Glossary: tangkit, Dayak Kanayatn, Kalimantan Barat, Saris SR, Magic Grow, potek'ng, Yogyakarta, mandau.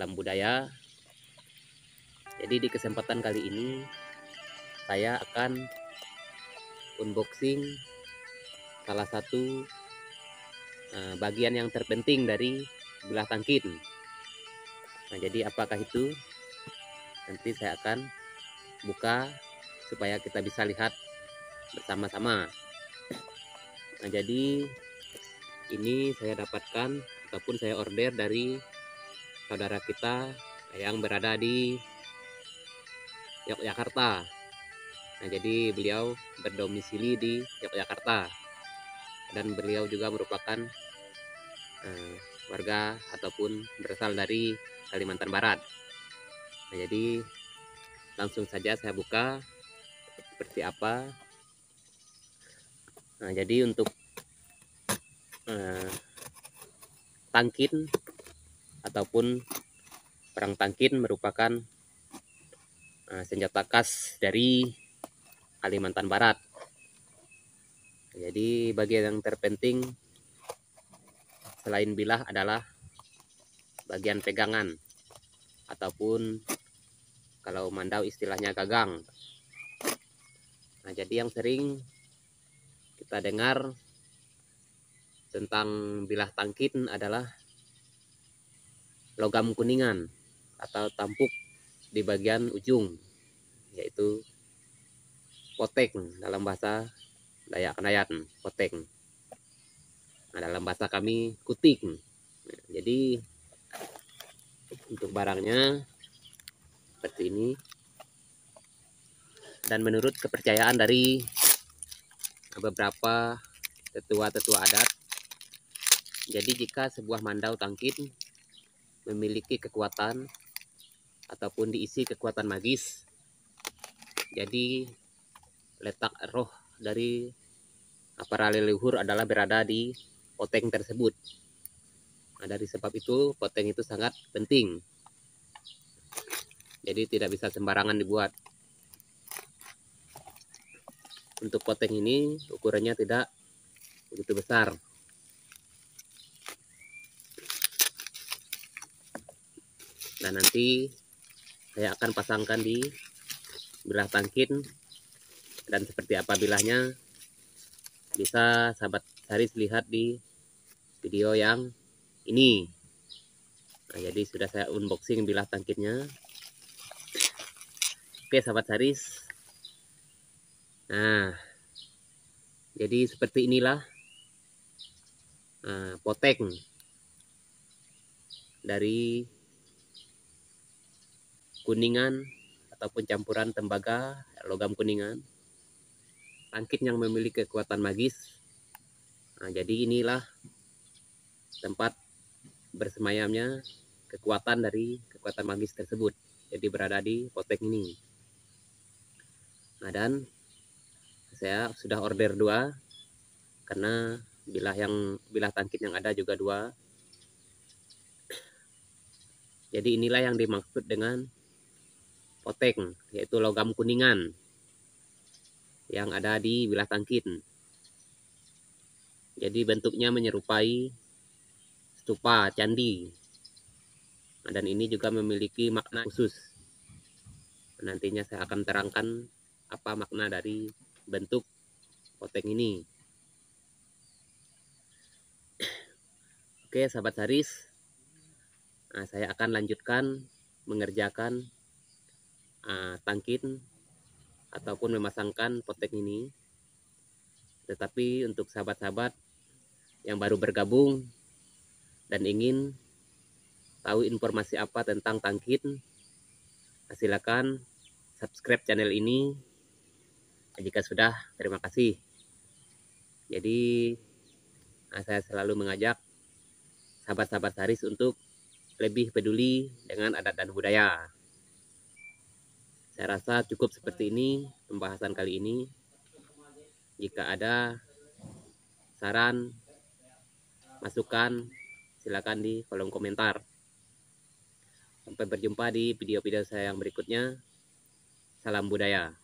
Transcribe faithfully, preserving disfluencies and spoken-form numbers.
alam budaya. Jadi di kesempatan kali ini saya akan unboxing salah satu uh, bagian yang terpenting dari belah tangkit. Nah, jadi apakah itu? Nanti saya akan buka supaya kita bisa lihat bersama-sama. Nah, jadi ini saya dapatkan ataupun saya order dari saudara kita yang berada di Yogyakarta. Nah, jadi beliau berdomisili di Yogyakarta dan beliau juga merupakan eh, warga ataupun berasal dari Kalimantan Barat. Nah, jadi langsung saja saya buka seperti apa. Nah, jadi untuk eh, tangkit ataupun perang tangkit merupakan uh, senjata khas dari Kalimantan Barat. Jadi bagian yang terpenting selain bilah adalah bagian pegangan ataupun kalau mandau istilahnya gagang. Nah, jadi yang sering kita dengar tentang bilah tangkit adalah logam kuningan atau tampuk di bagian ujung, yaitu potek'ng dalam bahasa Dayak Kanayatn, potek'ng. Nah, dalam bahasa kami kutik. Nah, jadi untuk barangnya seperti ini. Dan menurut kepercayaan dari beberapa tetua-tetua adat, jadi jika sebuah mandau tangkit memiliki kekuatan ataupun diisi kekuatan magis, jadi letak roh dari para leluhur adalah berada di potek'ng tersebut. Nah, dari sebab itu potek'ng itu sangat penting. Jadi tidak bisa sembarangan dibuat. Untuk potek'ng ini ukurannya tidak begitu besar. Dan nanti saya akan pasangkan di bilah tangkit, dan seperti apa bilahnya bisa sahabat Saris lihat di video yang ini. Nah, jadi sudah saya unboxing bilah tangkitnya. Oke sahabat Saris. Nah, jadi seperti inilah nah, potek'ng dari kuningan ataupun campuran tembaga logam kuningan, tangkit yang memiliki kekuatan magis. Nah, jadi inilah tempat bersemayamnya kekuatan dari kekuatan magis tersebut, jadi berada di potek'ng ini. Nah, dan saya sudah order dua karena bilah yang bilah tangkit yang ada juga dua. Jadi inilah yang dimaksud dengan potek'ng, yaitu logam kuningan yang ada di bilah tangkit. Jadi bentuknya menyerupai stupa candi. Nah, dan ini juga memiliki makna khusus. Nantinya saya akan terangkan apa makna dari bentuk potek'ng ini. Oke sahabat Saris, nah, saya akan lanjutkan mengerjakan Uh, tangkit ataupun memasangkan potek'ng ini. Tetapi untuk sahabat-sahabat yang baru bergabung dan ingin tahu informasi apa tentang tangkit, silakan subscribe channel ini. Jika sudah, terima kasih. Jadi uh, saya selalu mengajak sahabat-sahabat Saris untuk lebih peduli dengan adat dan budaya. Saya rasa cukup seperti ini pembahasan kali ini. Jika ada saran, masukan, silakan di kolom komentar. Sampai berjumpa di video-video saya yang berikutnya. Salam budaya.